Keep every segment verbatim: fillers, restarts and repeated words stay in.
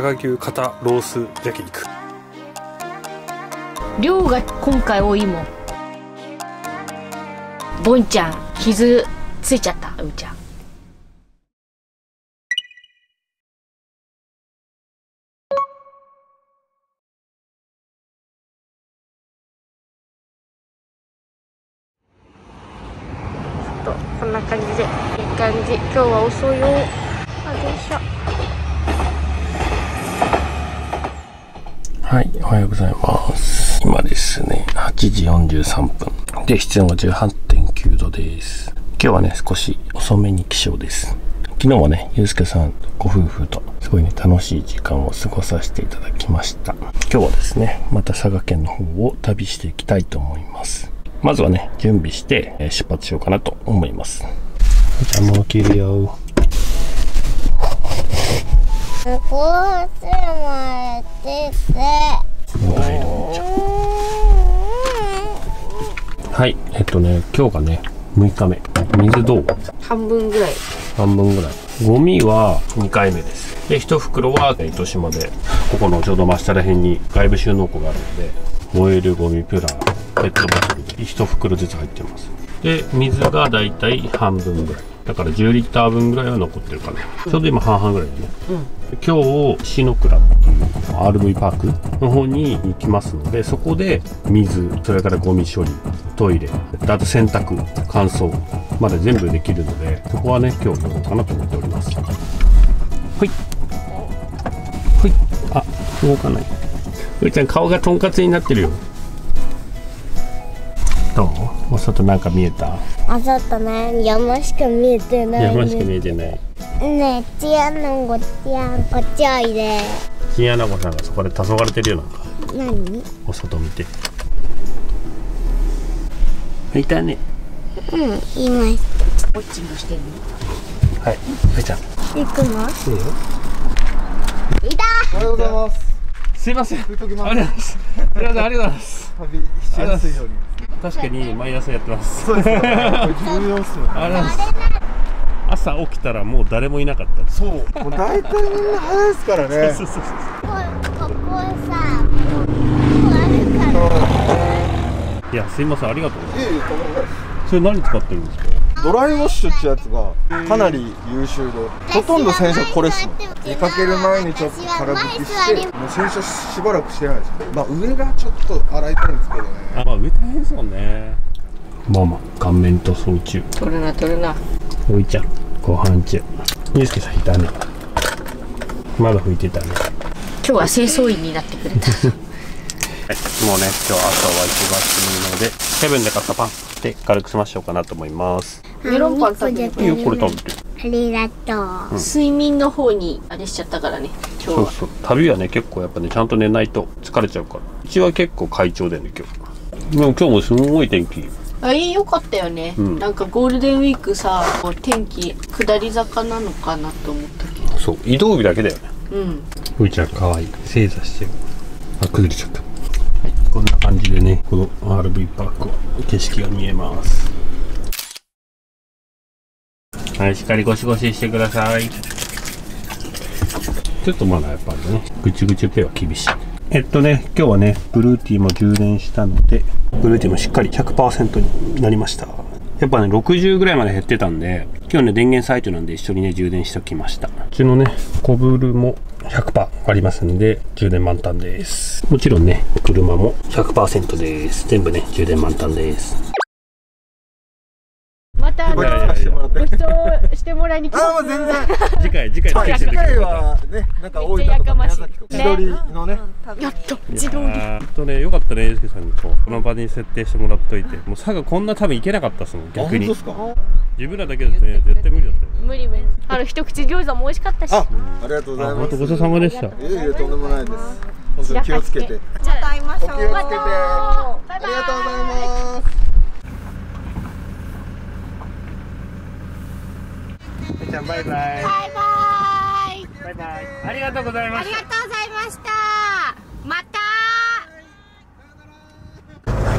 佐賀牛肩ロース焼肉。量が今回多いもん。ボンちゃん傷ついちゃった。うーちゃんちょっとこんな感じでいい感じ。今日は遅いよ。あ、電車。はい、おはようございます。今ですねはちじよんじゅうさんぷんで室温が じゅうはちてんきゅうどです。今日はね少し遅めに起床です。昨日はねゆうすけさんご夫婦とすごいね楽しい時間を過ごさせていただきました。今日はですねまた佐賀県の方を旅していきたいと思います。まずはね、準備して出発しようかなと思います。じゃあもう切るよ。すごい狭いです。はい、えっとね、今日がね、むいかめ。水どう？半分ぐらい。半分ぐらい。ゴミはにかいめです。で、一袋は糸島で、ここのちょうど真下ら辺に外部収納庫があるので、燃えるゴミプラペットボトルでいちふくろずつ入ってます。で、水がだいたい半分ぐらい。だからじゅうリッターぶんぐらいは残ってるかね。うん、ちょうど今半々ぐらいだね。うん、今日、石の蔵っていう アールブイ パークの方に行きますので、そこで水、それからゴミ処理、トイレ、あと洗濯、乾燥まで全部できるので、そこはね、今日やろうかなと思っております。ほい。ほい。あ、動かない。うーちゃん、顔がとんかつになってるよ。どう？お外なんか見えた？お外ね、山しか見えてない。山しか見えてない。ねえ、チアナゴ、チアナゴ、チアイで。チアナゴさんがそこで黄昏てるよなんか。何？お外見て。いたね。うん、いました。ウォッチングしてるの？はい、うーちゃん。行くの？いいよ。いた！おはようございます。すいません。ありがとうございます。ありがとうございます。旅しやすいように。確かに毎朝やってます。そうですね。重要っすよね。朝起きたらもう誰もいなかった。そう。もう大体みんな早いですからね。そうそうそう。ここさ、あるから。いや、すいませんありがとうございます。いえいえ、とんでもないです。それ何使ってるんですか？ドライウォッシュってやつがかなり優秀で、ほとんど洗車これっすね。出かける前にちょっと空拭きして、もう洗車しばらくしてないですね。まあ上がちょっと洗いたいんですけどね。あ、まあ上大変ですもんね。ママ、顔面塗装中。取るな取るな。おいちゃん、ご飯中。ゆうすけさんいたね。まだ拭いてたね。今日は清掃員になってくれた。はい、もうね、今日朝は忙しいので、セブンで買ったパンで軽く済ましようかなと思います。メロンパン食べてる。これ食べてる。ありがとう。睡眠の方にあれしちゃったからね。今日は。そうそう。旅はね結構やっぱねちゃんと寝ないと疲れちゃうから。うちは結構快調だよね今日。でも今日もすごい天気。あ、いい良かったよね。うん、なんかゴールデンウィークさ、こう天気下り坂なのかなと思ったけど。そう、移動日だけだよね。うん。うーちゃん可愛い。正座してる。あ、崩れちゃった。はい、こんな感じでねこの アールブイ パークは景色が見えます。はい、しっかりゴシゴシしてください。ちょっとまだやっぱりねぐちぐちペは厳しい。えっとね今日はねブルーティーも充電したのでブルーティーもしっかり ひゃくパーセント になりました。やっぱねろくじゅうぐらいまで減ってたんで今日ね電源サイトなんで一緒にね充電しておきました。うちのねコブルも ひゃくパーセント ありますんで充電満タンです。もちろんね車も ひゃくパーセント です。全部ね充電満タンです。またあのご視聴してもらいに来ます。ああ全然。次回次回次回はねなんか大分とか宮崎とか自撮りのね。やっと自撮り。あとね良かったねゆうすけさんにこうこの場に設定してもらっといて、もう佐賀こんな多分行けなかったですもん逆に。自分らだけですね絶対無理だったよ。無理無理。あの一口餃子も美味しかったし。ありがとうございます。ごちそうさまでした。いえいえとんでもないです。本当に気をつけて。また会いましょう。気をつけて。ありがとうございます。じゃあバイバイ。バイバイ。バイバイ。ありがとうございました。ありがとうございました。ま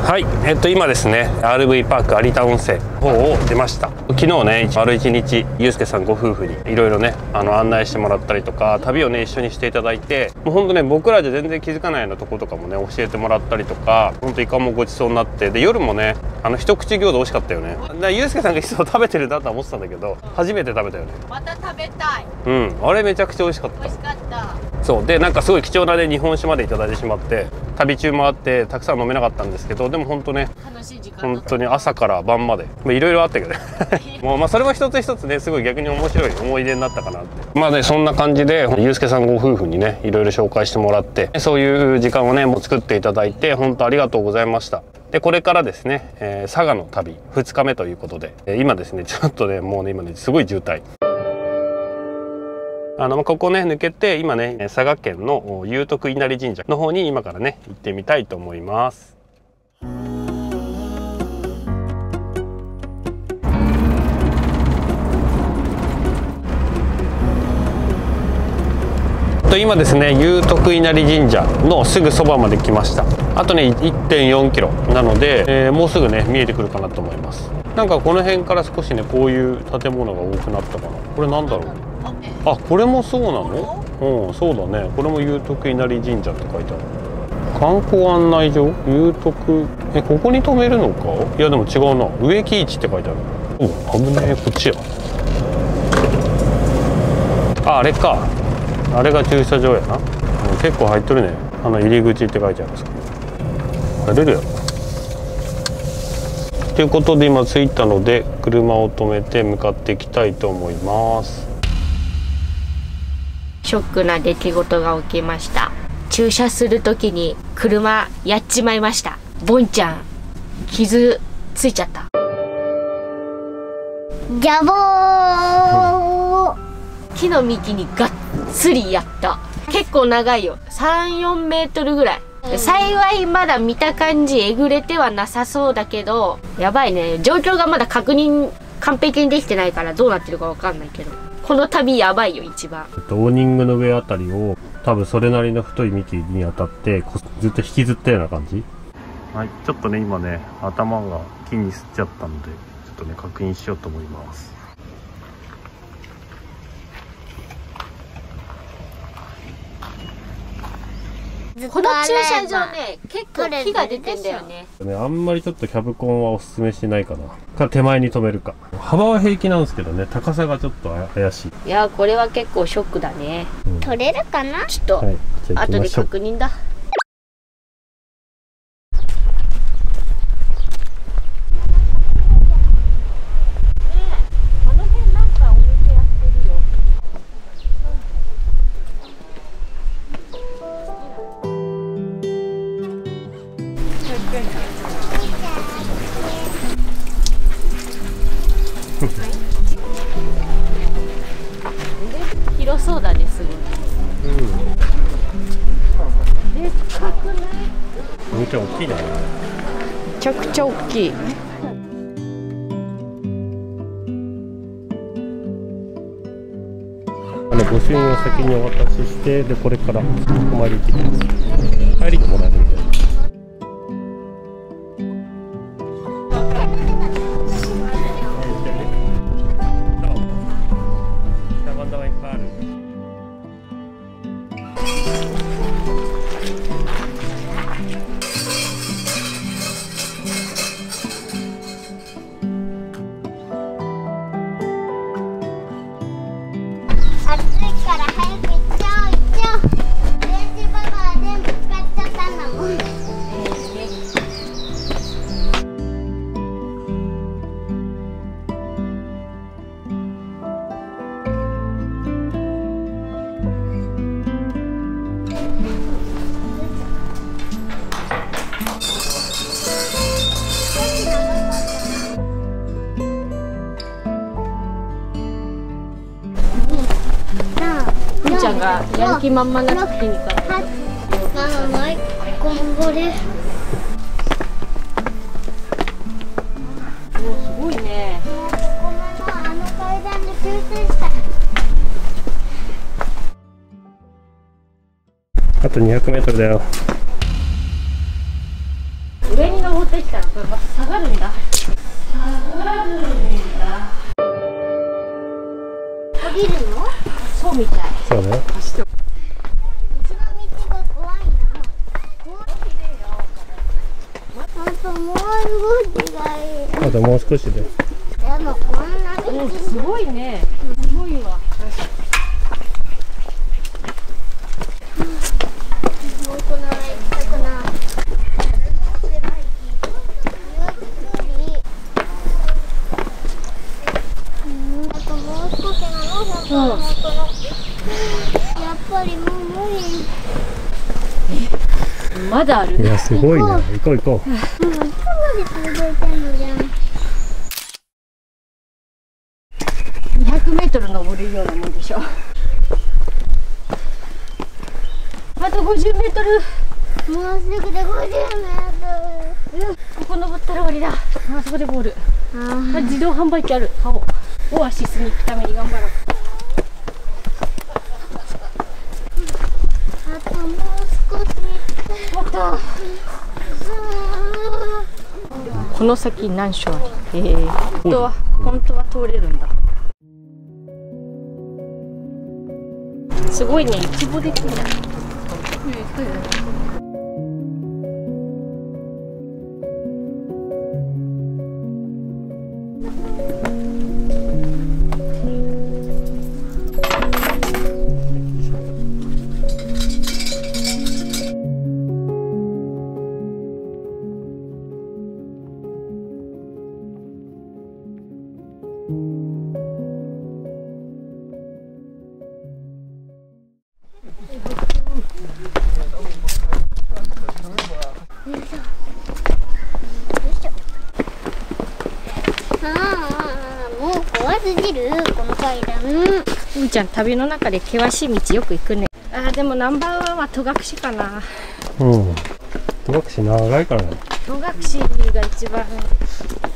た。はい、えっと今ですね、アールブイ パーク有田温泉の方を出ました。昨昨日ね丸一日ゆうすけさんご夫婦にいろいろねあの案内してもらったりとか、旅をね一緒にしていただいて、もうほんとね僕らじゃ全然気づかないようなとことかもね教えてもらったりとか、ほんとイカもごちそうになって、で夜もねあの一口餃子美味しかったよね。ゆうすけさんがいつも食べてるなとは思ってたんだけど、初めて食べたよね。また食べたい。うん、あれめちゃくちゃ美味しかった。美味しかった。そうで、なんかすごい貴重なね日本酒までいただいてしまって、旅中もあってたくさん飲めなかったんですけど、でもほんとね楽しい時間本当に朝から晩までいろいろあったけどもうまあそれも一つ一つねすごい逆に面白い思い出になったかなって。まあねそんな感じでゆうすけさんご夫婦にねいろいろ紹介してもらって、そういう時間をねもう作っていただいて本当ありがとうございました。でこれからですね、えー、佐賀の旅ふつかめということで、えー、今ですねちょっとねもうね今ねすごい渋滞。あのここね抜けて今ね佐賀県の祐徳稲荷神社の方に今からね行ってみたいと思います。と今ですね祐徳稲荷神社のすぐそばまで来ました。あとね いってんよんキロなので、えー、もうすぐね見えてくるかなと思います。なんかこの辺から少しねこういう建物が多くなったかな。これなんだろう。あ、これもそうなの。うん、そうだね。これも祐徳稲荷神社って書いてある。観光案内所祐徳、え、ここに止めるのか。いやでも違うな、植木市って書いてある。お、危ねえ、こっちや。あ、あれか、あれが駐車場やな。結構入っとるね。あの入り口って書いてあるんですけど。入れるやろ。ということで今着いたので車を止めて向かっていきたいと思います。ショックな出来事が起きました。駐車する時に車やっちまいました。ボンちゃん傷ついちゃった。ジャボー、うん、木の幹にガッ釣りやった。結構長いよ、さんじゅうよんメートルぐらい、うん、幸いまだ見た感じえぐれてはなさそうだけど、やばいね。状況がまだ確認完璧にできてないからどうなってるかわかんないけど、この旅やばいよ一番。オーニングの上あたりを多分それなりの太い幹に当たってずっと引きずったような感じ。はい、ちょっとね今ね頭が木に吸っちゃったのでちょっとね確認しようと思います。この駐車場ね結構木が出てんだよね。あんまりちょっとキャブコンはおすすめしないかな。か手前に止めるか。幅は平気なんですけどね、高さがちょっと怪しい。いやーこれは結構ショックだね、うん、取れるかな。ちょっと、はい、後で確認だ。広そうだね、すごい。うん。でっかくない？めっちゃ大きいね。めちゃくちゃ大きい。あの御朱印を先にお渡しして、でこれからお参り行ってきます。帰りもらえるみたいな。がやる気満々な時に買った。もうすごいね。あの階段で吸水した。あとにひゃくメートルだよ。上に登ってきたらこれ下がるんだ。下がるんだ。切るの？そうみたい。そうね。走って。道の道が怖いな。本当もう少しがいい。あともう少しで。でもこんな道、うん、すごいね。すごいわ。まだある。いや、すごいね。行こう行こう。うん、いつまで続いてんのじゃん。にひゃくメートル登るようなもんでしょ。あとごじゅうメートル。もうすぐでごじゅうメートル。うん、ここ登ったら終わりだ。あそこでボール。ああ、自動販売機ある。買おう。オアシスに行くために頑張ろう。あともう少し。この先何所あり、えー、本当は本当は通れるんだ。すごいね、一望できる。ちゃん、旅の中で険しい道よく行くね。あー、でもナンバーワンは戸隠かな。うん、戸隠長いからね。戸隠が一番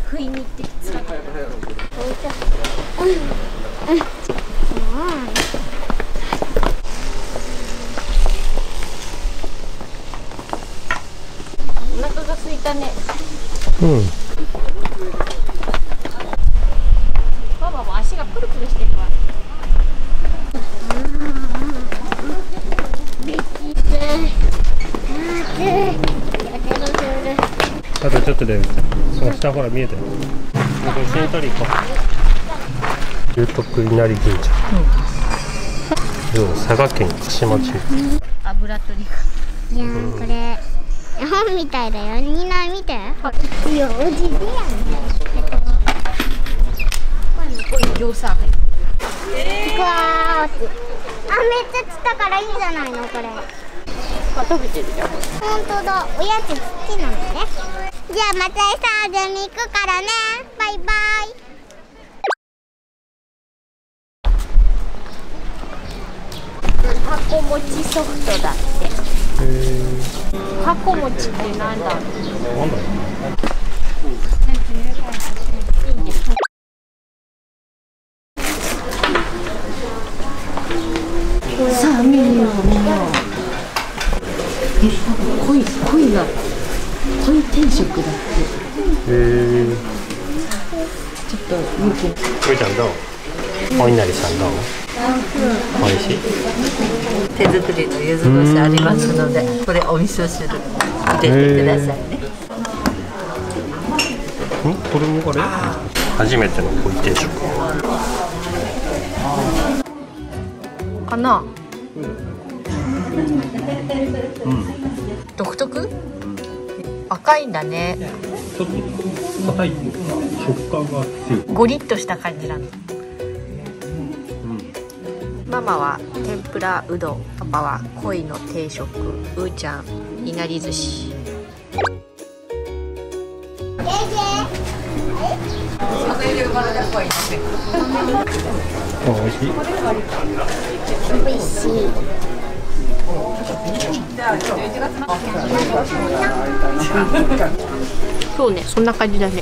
不意に行ってきつかった。うんうん、お腹が空いたね。うん、パパも足がプルプルしてるわ。あとちょっとで、その下ほら見えてる。写真撮り行こう。牛徳稲荷神社。うん、佐賀県鹿島町。油取りか。いやー、これ絵本みたいだよ。みんな見て。いや、おじいやん。これ餃子。うわー。あ、めっちゃ来たからいいんじゃないのこれ。あ、食べてるじゃん。本当だ。おやつ好きなのね。じゃあまた餌あげに行くからね。バイバイ。箱もちソフトだって。へ、箱もちってなんだろう。なんだろう。さあ見よう見よう。え、濃い濃いな。濃い定食だって。へえ。ちょっと見て。こいちゃんどう？お稲荷さんどう？美味しい。手作りの柚子胡椒ありますので、これお味噌汁入れてくださいね。うん？これもあれ？初めての濃い定食。かな。うん。独特？赤いんだね。ちょっと硬いっていうか、食感が強い。ゴリッとした感じなの。うん、ママは天ぷらうどん、パパは鯉の定食、うーちゃんいなり寿司。おいしい。おいしい。そうね、そんな感じだね。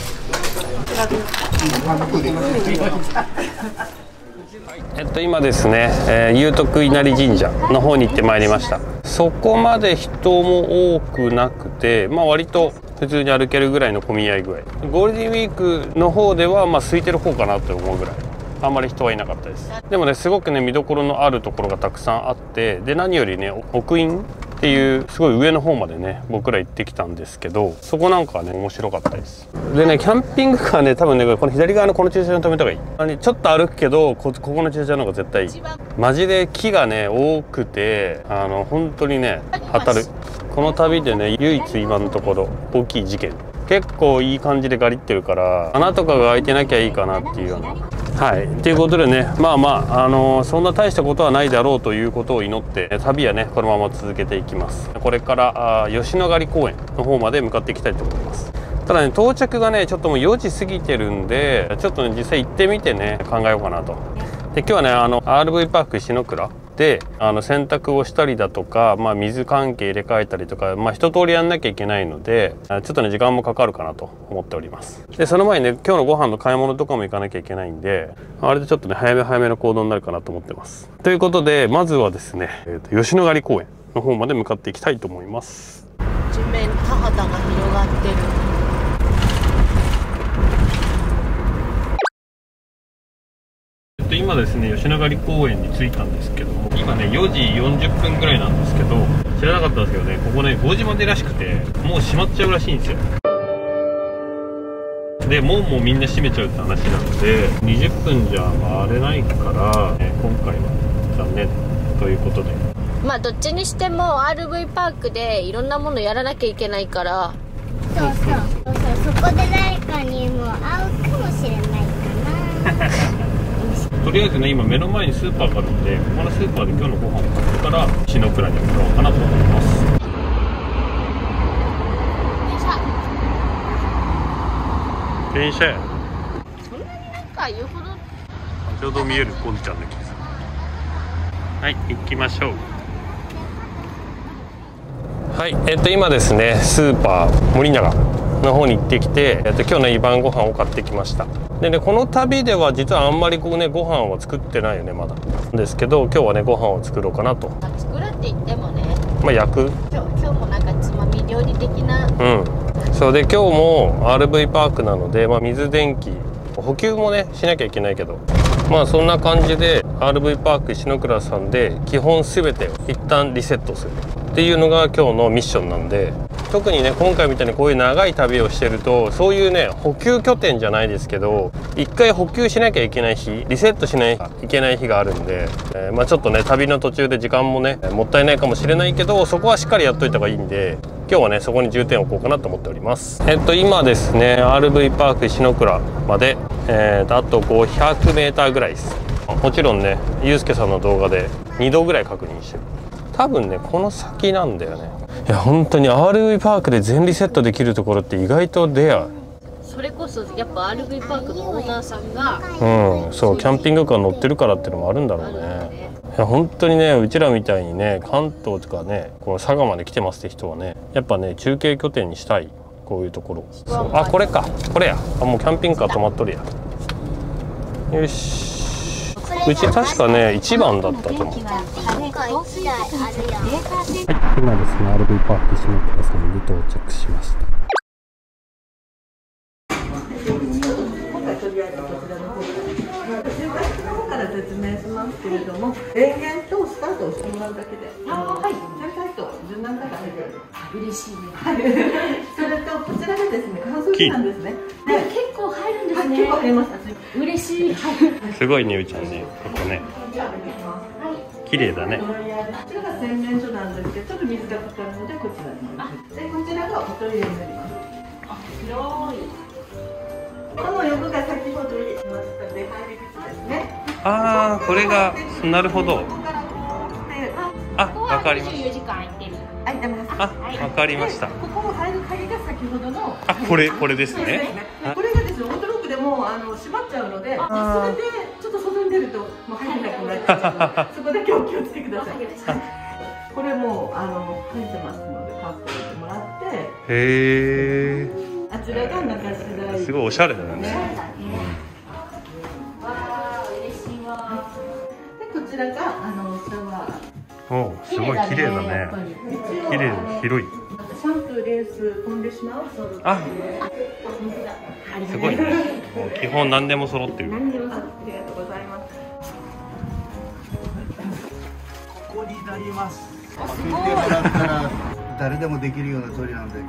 えっと今ですね、えー、祐徳稲荷神社の方に行ってまいりました。そこまで人も多くなくて、まあ割と普通に歩けるぐらいの混み合い具合。ゴールデンウィークの方ではまあ空いてる方かなって思うぐらい。あんまり人はいなかったです。でもね、すごくね見どころのあるところがたくさんあって、で何よりね奥院っていうすごい上の方までね僕ら行ってきたんですけど、そこなんかはね面白かったです。でねキャンピングカーね多分ねこの左側のこの駐車場に止めた方がいい。あのね、ちょっと歩くけど こ, ここの駐車場の方が絶対いい。マジで木がね多くてあの本当にね当たる。この旅でね唯一今のところ大きい事件、結構いい感じでガリってるから穴とかが開いてなきゃいいかなっていうような。はいということでね、まあまあ、あのー、そんな大したことはないだろうということを祈って旅はねこのまま続けていきます。これから吉野ヶ里公園の方まで向かっていきたいと思います。ただね到着がねちょっともうよじ過ぎてるんで、ちょっとね実際行ってみてね考えようかなと。で今日はねあの アールブイ パーク石の蔵であの洗濯をしたりだとか、まあ、水関係入れ替えたりとか、まあ、一通りやんなきゃいけないのでちょっとね時間もかかるかなと思っております。でその前にね今日のご飯の買い物とかも行かなきゃいけないんで、あれでちょっとね早め早めの行動になるかなと思ってます。ということでまずはですね、えー、と吉野ヶ里公園の方まで向かっていきたいと思います。地面田畑が広がってる。今ですね吉野ヶ里公園に着いたんですけども、今ねよじよんじゅっぷんぐらいなんですけど、知らなかったんですけどねここねごじまでらしくてもう閉まっちゃうらしいんですよ。で門もみんな閉めちゃうって話なのでにじゅっぷんじゃ回れないから、ね、今回は残念ということで、まあどっちにしても アールブイ パークでいろんなものやらなきゃいけないから、そうそうそうそう、そこで誰かにも会うかもしれないかな。とりあえずね今目の前にスーパーがあるので、ここのスーパーで今日のご飯を買ってから石の蔵に向かおうかなと思います。電車やそんなになんか言うほどちょうど見えるゴンちゃんの気がする。はい行きましょう。はい、えっと今ですねスーパー森永の方に行ってきて、えっと今日ね晩ご飯を買ってきました。でねこの旅では実はあんまりこうねご飯は作ってないよねまだですけど、今日はねご飯を作ろうかなと。作るって言ってもねまあ焼く、今日、今日もなんかつまみ料理的な、うんそうで今日も アールブイ パークなので、まあ、水電気補給もねしなきゃいけないけど、まあそんな感じで アールブイ パーク石の蔵さんで基本全てを一旦リセットするっていうのが今日のミッションなんで、特にね今回みたいにこういう長い旅をしてるとそういうね補給拠点じゃないですけど一回補給しなきゃいけない日、リセットしないといけない日があるんで、えー、まあちょっとね旅の途中で時間もねもったいないかもしれないけど、そこはしっかりやっといた方がいいんで今日はねそこに重点を置こうかなと思っております。えっと今ですね アールブイ パーク石の蔵まで、えー、とあと ごひゃくメーター ぐらいです。もちろんねゆうすけさんの動画でにどぐらい確認してる。多分ねこの先なんだよね。いや本当に アールブイ パークで全リセットできるところって意外とレア。それこそやっぱ アールブイ パークのオーナーさんがうんそうキャンピングカー乗ってるからっていうのもあるんだろうね。いや本当にねうちらみたいにね関東とかねこう佐賀まで来てますって人はねやっぱね中継拠点にしたい、こういうところ。そうあこれかこれや、あもうキャンピングカー止まっとるや。よしうち確かねいちばんだったと思う。はい、今ですね アールブイ パーク石の蔵さんに到着しました。今回とりあえずこちらの方から説明しますけれども、電源とスタートをしてもらうだけで、あはいちゃんと順番から入れる。嬉しいね。はいそれとこちらがですね乾燥機なんですね。結構入るんですね。結構入ります。嬉しい。すごいねうちゃんねここね。綺麗だね。こちらが洗面所なんですけどちょっと水がかかるのでこちらに。でこちらがおトイレになります。あ広い。この横が先ほど言いました出入り口ですね。ああこれがなるほど。あわかりました。はい、わかりました。ここも入る鍵が先ほどの。あ、これ、これですね。これがですね、オートロックでも、あの、閉まっちゃうので、それで、ちょっと外に出ると、もう入れなくなっちゃうので。そこだけお気をつけください。これも、あの、入ってますので、カップ入れてもらって。へえ。あちらが中資材。すごいおしゃれだね。わあ、嬉しいわ。で、こちらが、あの、シャワー。おすごい綺麗だね。綺麗広い。シャンプーレースコンディショナー揃って。あ、すごいね。基本何でも揃ってる。何でも揃ってる。ありがとうございなります。聞いてもらったら誰でもできるような鳥なんだけど、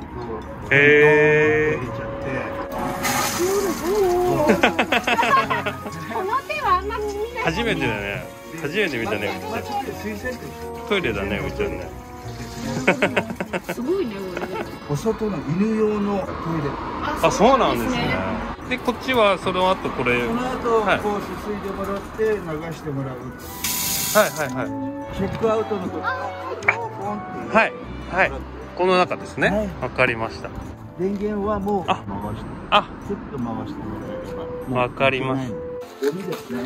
へえ。この手はあんま見ない。初めてだね。初めて見たね。トイレだね、うちはね。すごいね、お外の犬用のトイレ。あ、そうなんですね。で、こっちはその後これ。この後、こうすすいでもらって、流してもらう。はいはいはい。チェックアウトの時。あ、はいはい。この中ですね。わかりました。電源はもう回して。あ、ちょっと回してもらえれば。わかります。ゴミですね。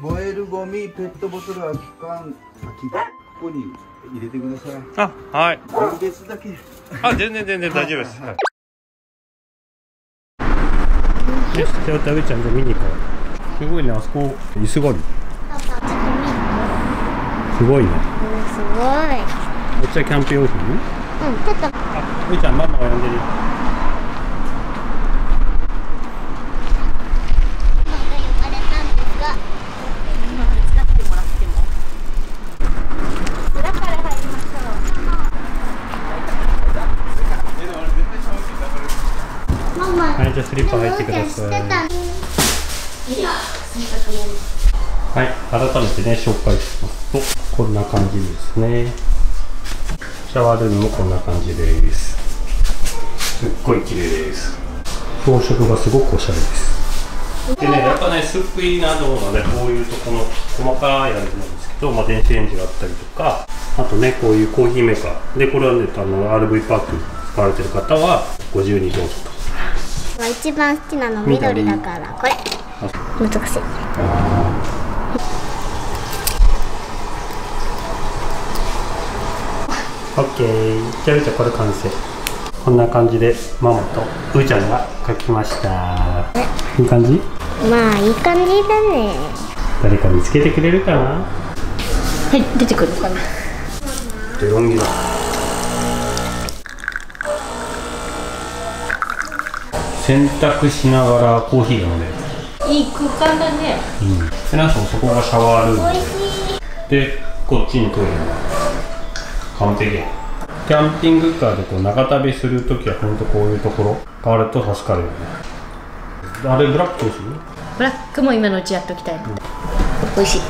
燃えるゴミ、ペットボトル、空き缶、空き。ここに入れてください。あ、はい。分別だけ。あ、全然全然大丈夫です。よし、じゃあ食べちゃんと見に行こう。すごいね、あそこ椅子がある。すごいね。すごい。こっちはキャンプ用品？うん、ちょっと。あ、みーちゃんママが呼んでるよ。はい、じゃあスリッパ入ってください。はい、改めてね、紹介しますとこんな感じですね。シャワールームもこんな感じです。すっごい綺麗です。装飾がすごくおしゃれです。でね、やっぱね、スープイなどのね、こういうとこの細かいあれなんですけど、まあ、電子レンジがあったりとか、あとね、こういうコーヒーメーカーで、これはね、あの アールブイ パーク使われてる方はご自由にどうぞと。一番好きなの緑だからこれ難しい。オッケー。じゃあうーちゃんこれ完成。こんな感じでママとうーちゃんが描きました。いい感じ。まあいい感じだね。誰か見つけてくれるかな。はい、出てくるかな。デロンギだ。洗濯しながらコーヒー飲んでる。いい空間だね。うん。で、なんかそこがシャワールームで。で、こっちにトイレが完璧。キャンピングカーでこう長旅するときはほんとこういうところがあると助かるよね。あれブラックどうする？ブラックも今のうちやっときたい。美味しい。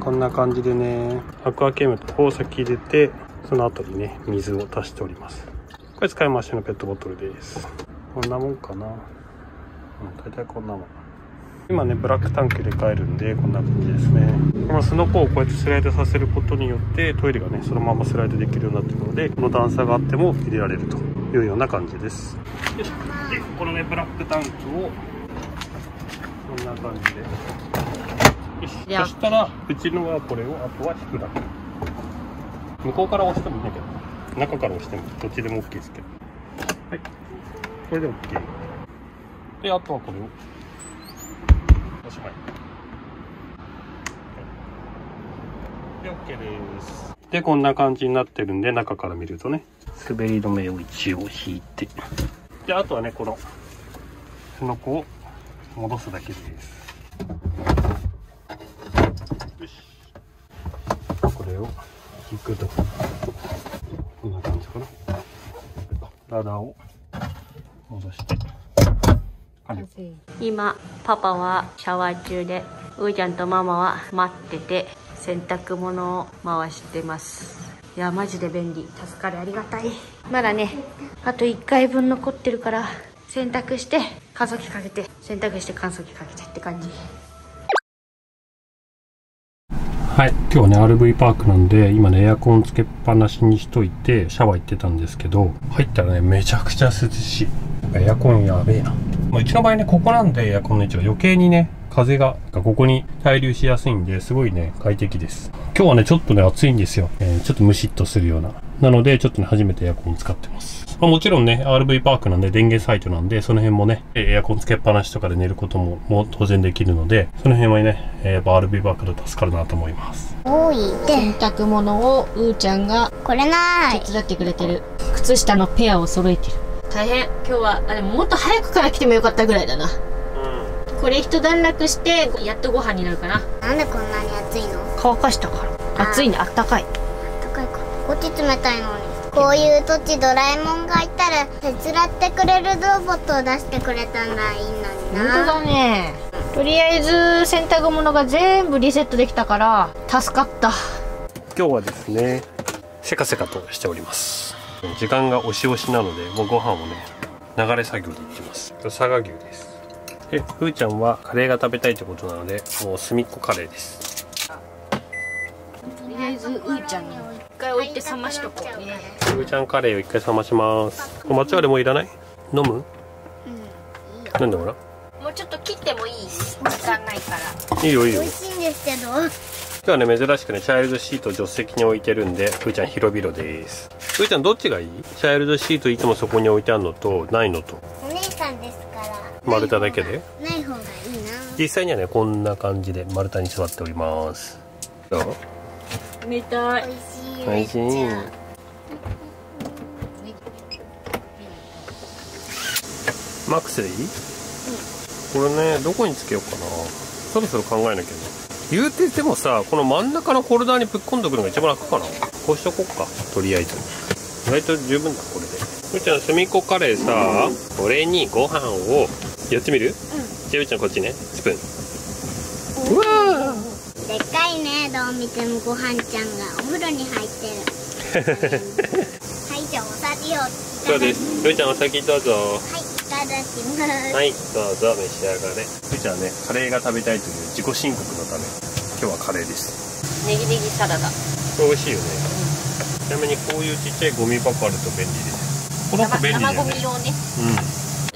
こんな感じでね、アクアケムとこう先入れて、その後にね、水を足しております。これ使い回しのペットボトルです。こんなもんかな。うん、大体こんなもん。今ね、ブラックタンク入れ替えるんで、こんな感じですね。このスノコをこうやってスライドさせることによって、トイレがね、そのままスライドできるようになってるので、この段差があっても入れられるというような感じです。よいしょ。で、このね、ブラックタンクを、こんな感じで。よし。そしたら、うちのはこれを、あとは引くだけ。向こうから押してもいいんだけど、中から押してもどっちでも OK ですけど、はい、これで OK で、あとはこれをおしまいで OK です。で、こんな感じになってるんで、中から見るとね、滑り止めを一応引いて、で、あとはね、このすのこを戻すだけです。よし、これを引くとこんな感じかな。ラダーを戻して今パパはシャワー中で、うーちゃんとママは待ってて洗濯物を回してます。いやマジで便利、助かる、ありがたい。まだね、あといっかいぶん残ってるから、洗濯して乾燥機かけて、洗濯して乾燥機かけてって感じ。はい、今日はね アールブイ パークなんで、今ねエアコンつけっぱなしにしといてシャワー行ってたんですけど、入ったらねめちゃくちゃ涼しい。エアコンやべえな。まあ、うちの場合ね、ここなんでエアコンの位置は余計にね風がここに滞留しやすいんで、すごいね快適です。今日はねちょっとね暑いんですよ、えー、ちょっとムシッとするような、なのでちょっとね初めてエアコン使ってます。まあ、もちろんね アールブイ パークなんで電源サイトなんで、その辺もねエアコンつけっぱなしとかで寝ることももう当然できるので、その辺はねやっぱ アールブイ パークだと助かるなと思います。おいで、洗濯物をうーちゃんがこれない手伝ってくれてる。靴下のペアを揃えてる。大変。今日はあれ、もっと早くから来てもよかったぐらいだな。これ一段落してやっとご飯になるかな。なんでこんなに暑いの？乾かしたから。暑いね。あったかい。あったかいか。こっち冷たいのに。こういう土地ドラえもんがいたら手伝ってくれるロボットを出してくれたらいいのにな。本当だね。とりあえず洗濯物が全部リセットできたから助かった。今日はですね、せかせかとしております。時間が押し押しなので、もうご飯をね、流れ作業でいってます。佐賀牛です。で、ふーちゃんはカレーが食べたいってことなので、もう隅っこカレーです。とりあえずうーちゃんに一回置いて冷ましとこうね。うーちゃんカレーを一回冷まします。抹茶あれもいらない？飲む？うん、いいよ。なんでもな、もうちょっと切ってもいい？時間ないから。いいよいいよ。美味しいんですけど。今日はね、珍しくね、チャイルドシートを助手席に置いてるんで、ふーちゃん広々です。ふーちゃんどっちがいい？チャイルドシートいつもそこに置いてあるのとないのと。お姉さんですから丸太だけでない方がいいな。実際にはね、こんな感じで丸太に座っております。どう？冷たい。おいしい。マックスでいい？うん、これね、どこにつけようかな。そろそろ考えなきゃね。言うててもさ、この真ん中のホルダーにぶっ込んでくるのが一番楽かな。こうしとこっか、とりあえず。意外と十分だ、これで。ふーちゃん、すみっこカレーさ、これにご飯をやってみる？うん。じゃあ、ふーちゃんこっちね、スプーン。うわー、でっかいね、どう見てもご飯ちゃんがお風呂に入ってる。はい、じゃあお酒をいただきます。そうです。ふーちゃんお酒どうぞ。はい。いただきます。はい、どうぞ召し上がれ。ふーちゃんね、カレーが食べたいという自己申告のため、今日はカレーです。ネギネギサラダ、これ美味しいよね、うん、ちなみにこういうちっちゃいゴミ箱あると便利です。この子便利だよね。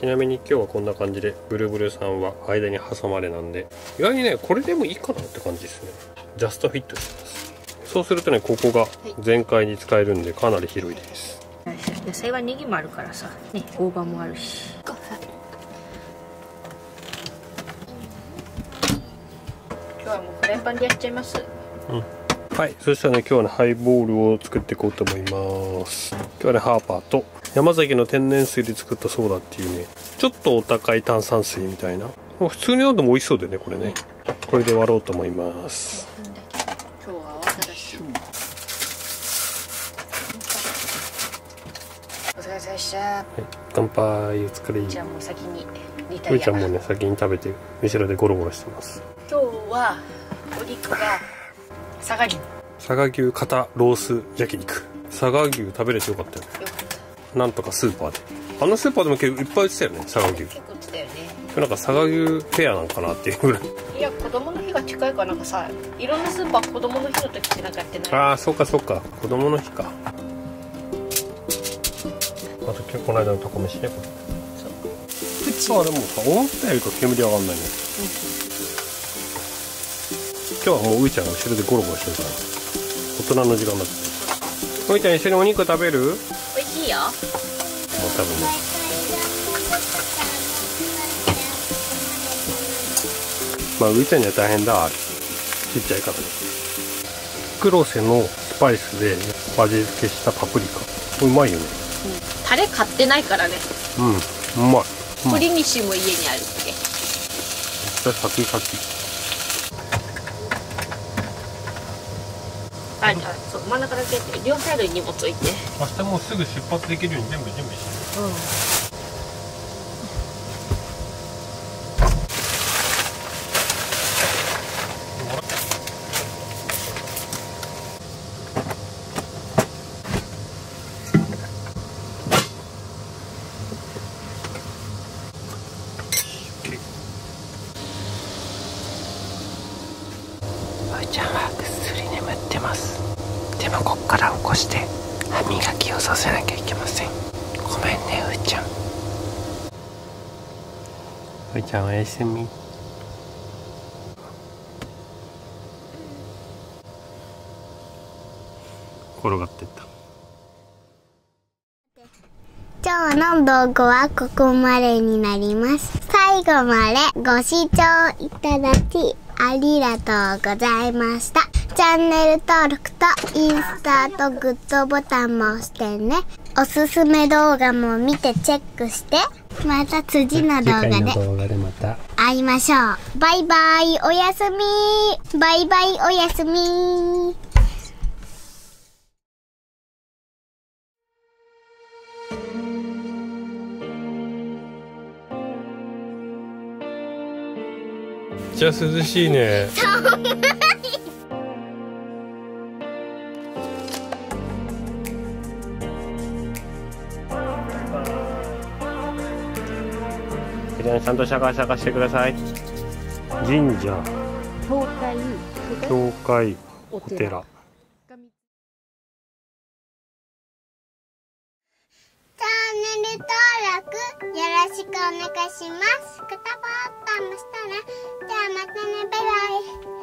生ゴミ用ね、うん、ちなみに今日はこんな感じで、ブルブルさんは間に挟まれなんで、意外にね、これでもいいかなって感じですね。ジャストフィットしてます。そうするとね、ここが全開に使えるんで、かなり広いです。野菜はネギもあるからさ、ね、大葉もあるし。今日はもうフライパンでやっちゃいます。うん、はい、そしたらね、今日はね、ハイボールを作っていこうと思います。今日はね、ハーパーと山崎の天然水で作ったソーダっていうね、ちょっとお高い炭酸水みたいな。もう普通に飲んでも美味しそうでね、これね。これで割ろうと思います。今日は慌ただしい。お疲れ様でした。はい、乾杯。お疲れ。じゃあもう先にリタイア。ふーちゃんもね、先に食べて後ろでゴロゴロしてます。今日はお肉が佐賀牛。佐賀牛肩ロース焼肉。佐賀牛食べれてよかったよね。よかった。なんとかスーパーで。あのスーパーでも結構いっぱい売ってたよね、佐賀牛。結構売ってたよね。なんか佐賀牛フェアなんかなっていうぐらい。いや、子供の日が近いから、なんかさ、いろんなスーパー子供の日の時ってなんかやってない。ああ、そっかそっか、子供の日か。あと今日この間のタコ飯ね。そう。プチ。あ、でも思ったよりか煙上がんないね。うん。今日はもううーちゃんが後ろでゴロゴロしてるから大人の時間だって。うーちゃん一緒にお肉食べる？美味しいよ。もう多分ね。まあうーちゃんには大変だ。ちっちゃいからね。黒瀬のスパイスで味付けしたパプリカ。うまいよね。うん、タレ買ってないからね。うん、うまい。鶏肉も家にあるって。じゃあ先先。あ、そう、真ん中だけやって両サイドに荷物置いて、明日もうすぐ出発できるように全部準備してる。うん、でもこっから起こして歯磨きをさせなきゃいけません。ごめんね、うーちゃん。うーちゃんおやすみ。転がってった。今日の動画はここまでになります。最後までご視聴いただきありがとうございました。チャンネル登録とインスタとグッドボタンも押してね。おすすめ動画も見てチェックして。また次の動画で。次回の動画でまた。会いましょう。バイバイ、おやすみ。バイバイ、おやすみ。めっちゃ涼しいね。ちゃんと探してください。神社、教会、お寺。お寺よろしくお願いします。グッドボタンもしたね。ではまたね、バイバイ。